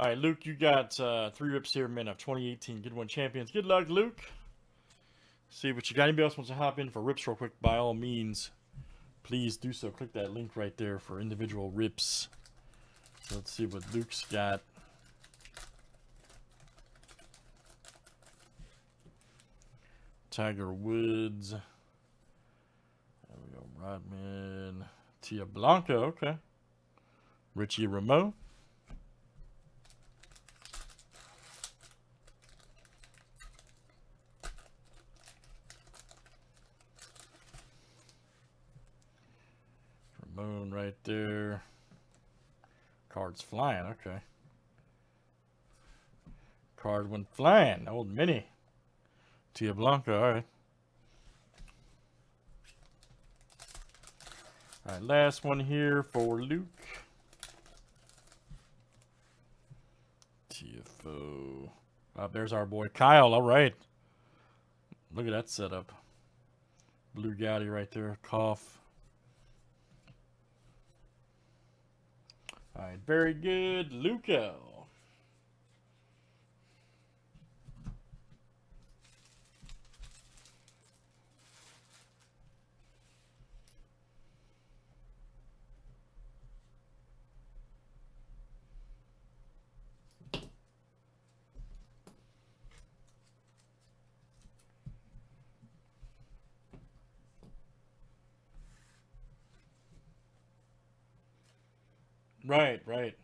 All right, Luke, you got three rips here, men of 2018. Good one, champions. Good luck, Luke. See what you got. Anybody else wants to hop in for rips real quick? By all means, please do so. Click that link right there for individual rips. Let's see what Luke's got. Tiger Woods. There we go. Rodman. Tia Blanco. Okay. Richie Ramone. Ramone right there. Cards flying. Okay. Card went flying. Old Mini. Tia Blanco. All right. All right. Last one here for Luke. TFO. There's our boy Kyle. All right. Look at that setup. Blue Gotti right there. Cough. All right. Very good. Luco. Right.